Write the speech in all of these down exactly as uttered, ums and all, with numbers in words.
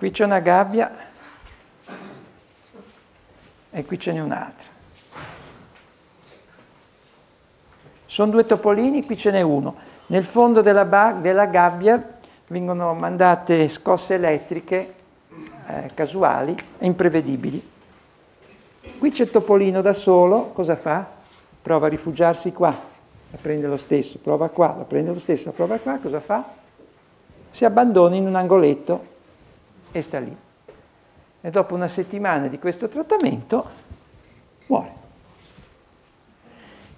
Qui c'è una gabbia e qui ce n'è un'altra. Sono due topolini, qui ce n'è uno. Nel fondo della, della gabbia vengono mandate scosse elettriche eh, casuali e imprevedibili. Qui c'è il topolino da solo, cosa fa? Prova a rifugiarsi qua, la prende lo stesso, prova qua, la prende lo stesso, la prova qua, cosa fa? Si abbandona in un angoletto e sta lì. E dopo una settimana di questo trattamento muore.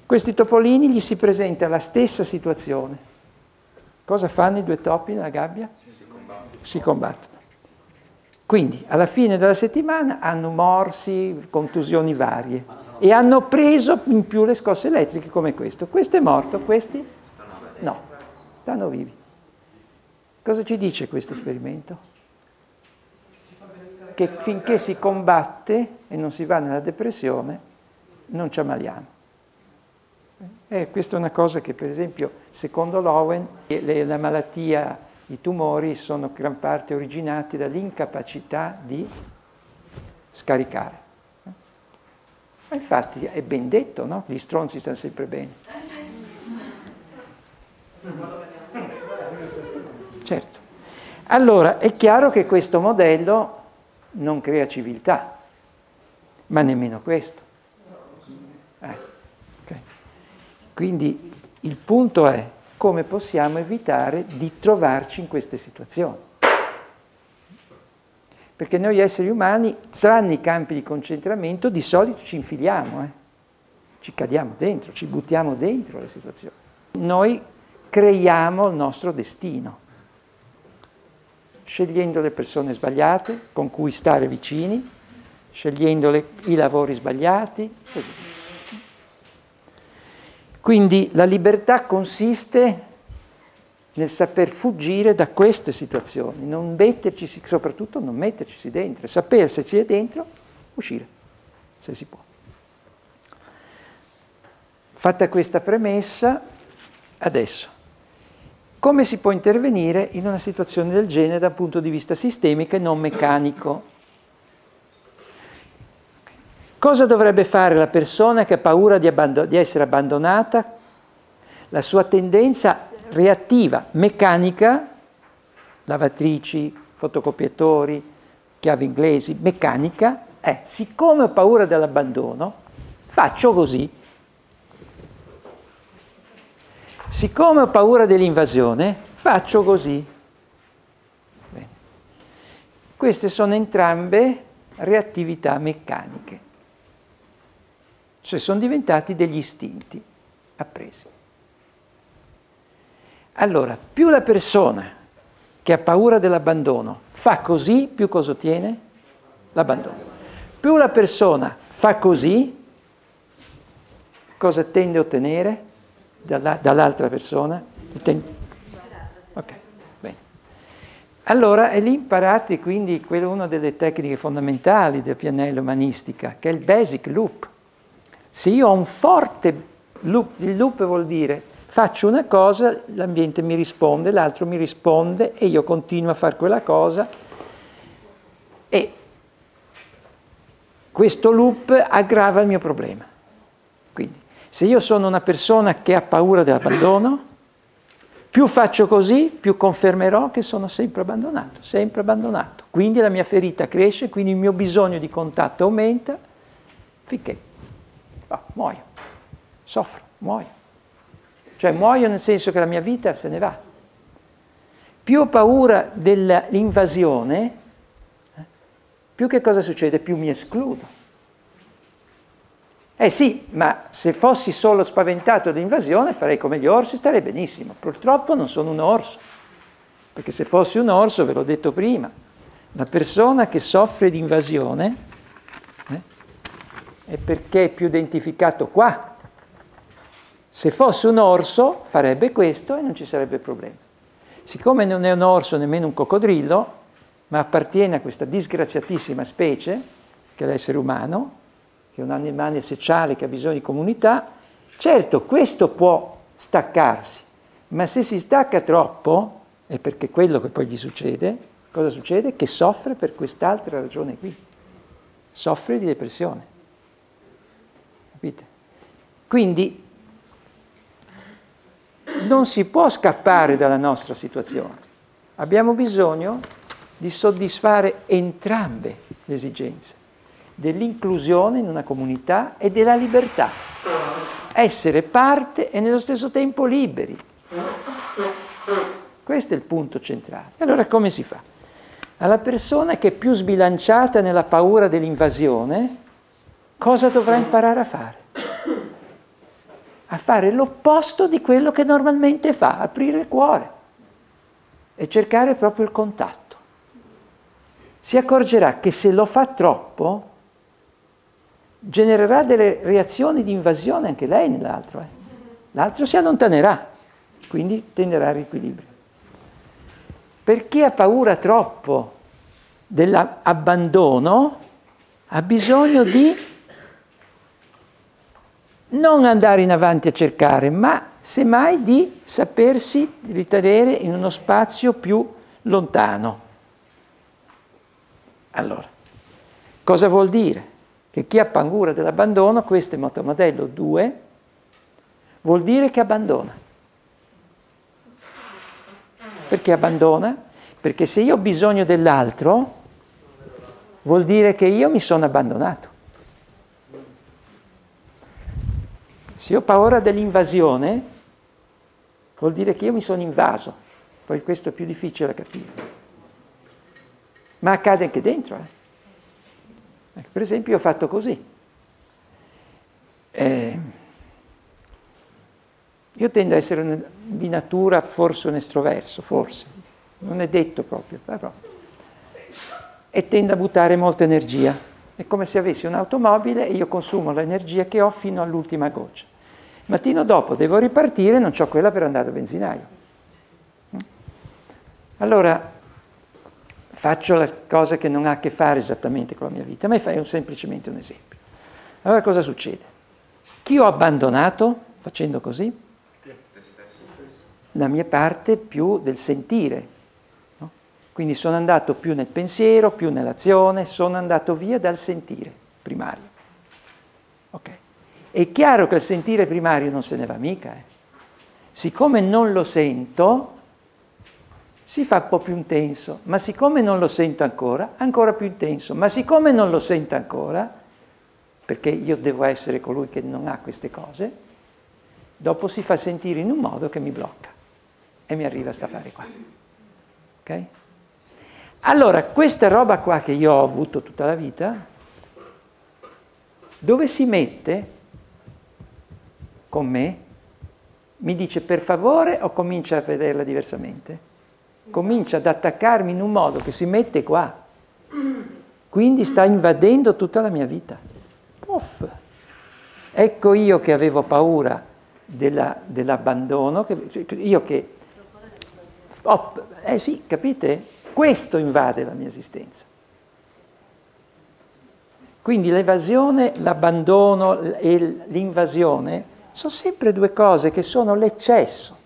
Questi topolini gli si presenta la stessa situazione. Cosa fanno i due topi nella gabbia? Si combattono. Si combattono. Quindi alla fine della settimana hanno morsi, contusioni varie e hanno preso in più le scosse elettriche come questo. Questo è morto, questi? No, stanno vivi. Cosa ci dice questo esperimento? Che finché si combatte e non si va nella depressione, non ci ammaliamo. E questa è una cosa che per esempio, secondo Lowen, la malattia... I tumori sono in gran parte originati dall'incapacità di scaricare. Ma infatti è ben detto, no? Gli stronzi stanno sempre bene. Certo. Allora, è chiaro che questo modello non crea civiltà, ma nemmeno questo. Eh, okay. Quindi il punto è come possiamo evitare di trovarci in queste situazioni. Perché noi esseri umani, tranne i campi di concentramento, di solito ci infiliamo, eh? Ci cadiamo dentro, ci buttiamo dentro le situazioni. Noi creiamo il nostro destino, scegliendo le persone sbagliate, con cui stare vicini, scegliendo le, i lavori sbagliati, così via. Quindi la libertà consiste nel saper fuggire da queste situazioni, non metterci, soprattutto non metterci dentro, saper se ci è dentro, uscire, se si può. Fatta questa premessa, adesso, come si può intervenire in una situazione del genere da un punto di vista sistemico e non meccanico? Cosa dovrebbe fare la persona che ha paura di, di essere abbandonata? La sua tendenza reattiva, meccanica, lavatrici, fotocopiatori, chiavi inglesi, meccanica, è siccome ho paura dell'abbandono, faccio così. Siccome ho paura dell'invasione, faccio così. Bene. Queste sono entrambe reattività meccaniche. Cioè sono diventati degli istinti appresi. Allora, più la persona che ha paura dell'abbandono fa così, più cosa ottiene? L'abbandono. Più la persona fa così, cosa tende a ottenere dall'altra persona? Ok, bene. Allora, e lì imparate quindi una delle tecniche fondamentali della pianella umanistica, che è il basic loop. Se io ho un forte loop, il loop vuol dire faccio una cosa, l'ambiente mi risponde, l'altro mi risponde e io continuo a fare quella cosa e questo loop aggrava il mio problema. Quindi se io sono una persona che ha paura dell'abbandono, più faccio così, più confermerò che sono sempre abbandonato, sempre abbandonato. Quindi la mia ferita cresce, quindi il mio bisogno di contatto aumenta finché... Ah, muoio, soffro, muoio. Cioè muoio nel senso che la mia vita se ne va. Più ho paura dell'invasione, eh, più che cosa succede? Più mi escludo. Eh sì, ma se fossi solo spaventato dall'invasione farei come gli orsi, starei benissimo. Purtroppo non sono un orso, perché se fossi un orso, ve l'ho detto prima, la persona che soffre di invasione... è perché è più identificato qua. Se fosse un orso farebbe questo e non ci sarebbe problema. Siccome non è un orso nemmeno un coccodrillo, ma appartiene a questa disgraziatissima specie, che è l'essere umano, che è un animale sociale che ha bisogno di comunità, certo questo può staccarsi, ma se si stacca troppo, è perché quello che poi gli succede, Cosa succede? Che soffre per quest'altra ragione qui. Soffre di depressione. Capite? Quindi non si può scappare dalla nostra situazione. Abbiamo bisogno di soddisfare entrambe le esigenze, dell'inclusione in una comunità e della libertà. Essere parte e nello stesso tempo liberi. Questo è il punto centrale. Allora come si fa? Alla persona che è più sbilanciata nella paura dell'invasione, cosa dovrà imparare a fare? A fare l'opposto di quello che normalmente fa, aprire il cuore e cercare proprio il contatto. Si accorgerà che se lo fa troppo genererà delle reazioni di invasione anche lei nell'altro. Eh? L'altro si allontanerà, quindi tenderà al riequilibrio. Per chi ha paura troppo dell'abbandono ha bisogno di non andare in avanti a cercare, ma semmai di sapersi ritenere in uno spazio più lontano. Allora, cosa vuol dire? Che chi ha paura dell'abbandono, questo è modello due, vuol dire che abbandona. Perché abbandona? Perché se io ho bisogno dell'altro, vuol dire che io mi sono abbandonato. Se ho paura dell'invasione, vuol dire che io mi sono invaso. Poi questo è più difficile da capire. Ma accade anche dentro. Eh. Per esempio, io ho fatto così. Eh, io tendo a essere un, di natura forse un estroverso, forse. Non è detto proprio, però. E tendo a buttare molta energia. È come se avessi un'automobile e io consumo l'energia che ho fino all'ultima goccia. Il mattino dopo devo ripartire e non ho quella per andare al benzinaio. Allora, faccio la cosa che non ha a che fare esattamente con la mia vita, ma è un, semplicemente un esempio. Allora cosa succede? Chi ho abbandonato facendo così? La mia parte più del sentire. No? Quindi sono andato più nel pensiero, più nell'azione, sono andato via dal sentire primario. Okay. È chiaro che il sentire primario non se ne va mica. Eh. Siccome non lo sento, si fa un po' più intenso, ma siccome non lo sento ancora, ancora più intenso, ma siccome non lo sento ancora, perché io devo essere colui che non ha queste cose, dopo si fa sentire in un modo che mi blocca e mi arriva a sta fare qua. Okay? Allora, questa roba qua che io ho avuto tutta la vita, dove si mette con me, mi dice per favore o comincia a vederla diversamente? Comincia ad attaccarmi in un modo che si mette qua, quindi sta invadendo tutta la mia vita. Uff. Ecco io che avevo paura dell'abbandono, dell io che... Oh, eh sì, capite? Questo invade la mia esistenza. Quindi l'evasione, l'abbandono e l'invasione sono sempre due cose che sono l'eccesso.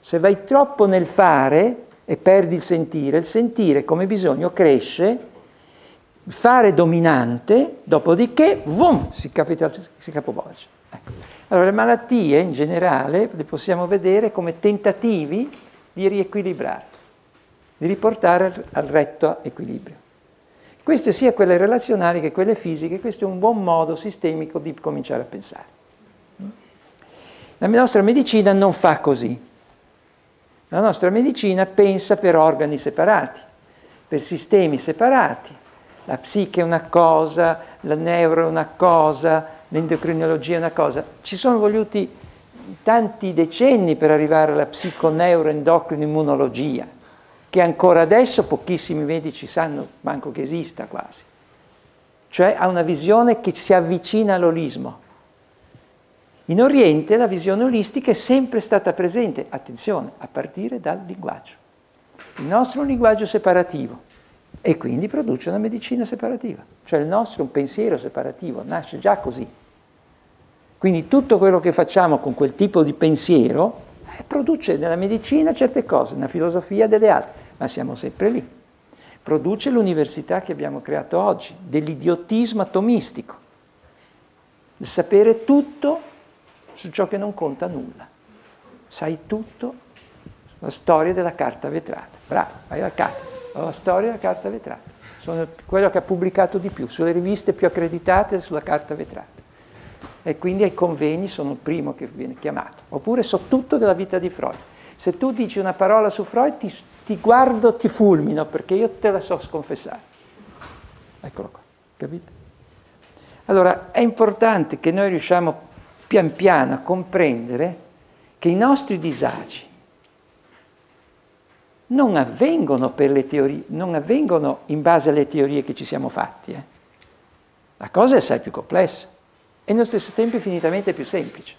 Se vai troppo nel fare e perdi il sentire, il sentire come bisogno cresce, il fare dominante, dopodiché vum, si, si capovolge. Ecco. Allora le malattie in generale le possiamo vedere come tentativi di riequilibrare, di riportare al, al retto equilibrio. Queste sia quelle relazionali che quelle fisiche, questo è un buon modo sistemico di cominciare a pensare. La nostra medicina non fa così. La nostra medicina pensa per organi separati, per sistemi separati. La psiche è una cosa, la neuro è una cosa, l'endocrinologia è una cosa. Ci sono voluti tanti decenni per arrivare alla psiconeuroendocrinoimmunologia, che ancora adesso pochissimi medici sanno manco che esista quasi. Cioè ha una visione che si avvicina all'olismo. In Oriente la visione olistica è sempre stata presente, attenzione, a partire dal linguaggio. Il nostro è un linguaggio separativo e quindi produce una medicina separativa. Cioè il nostro è un pensiero separativo, nasce già così. Quindi tutto quello che facciamo con quel tipo di pensiero Produce nella medicina certe cose, nella filosofia delle altre, ma siamo sempre lì. Produce l'università che abbiamo creato oggi, dell'idiotismo atomistico, del sapere tutto su ciò che non conta nulla. Sai tutto sulla storia della carta vetrata. Bravo, vai alla carta. La storia della carta vetrata. Sono quello che ha pubblicato di più, sulle riviste più accreditate sulla carta vetrata. E quindi ai convegni sono il primo che viene chiamato. Oppure so tutto della vita di Freud. Se tu dici una parola su Freud, ti, ti guardo, ti fulmino, perché io te la so sconfessare. Eccolo qua, capite? Allora, è importante che noi riusciamo pian piano a comprendere che i nostri disagi non avvengono, per le teorie, non avvengono in base alle teorie che ci siamo fatti. Eh. La cosa è assai più complessa. E nello stesso tempo infinitamente più semplice,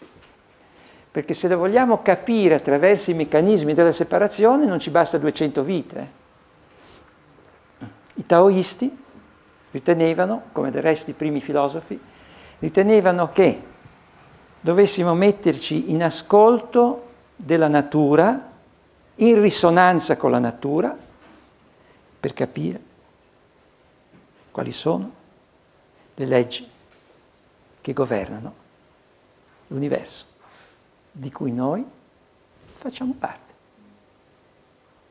perché se lo vogliamo capire attraverso i meccanismi della separazione non ci basta duecento vite. I taoisti ritenevano, come del resto i primi filosofi, ritenevano che dovessimo metterci in ascolto della natura, in risonanza con la natura, per capire quali sono le leggi che governano l'universo, di cui noi facciamo parte.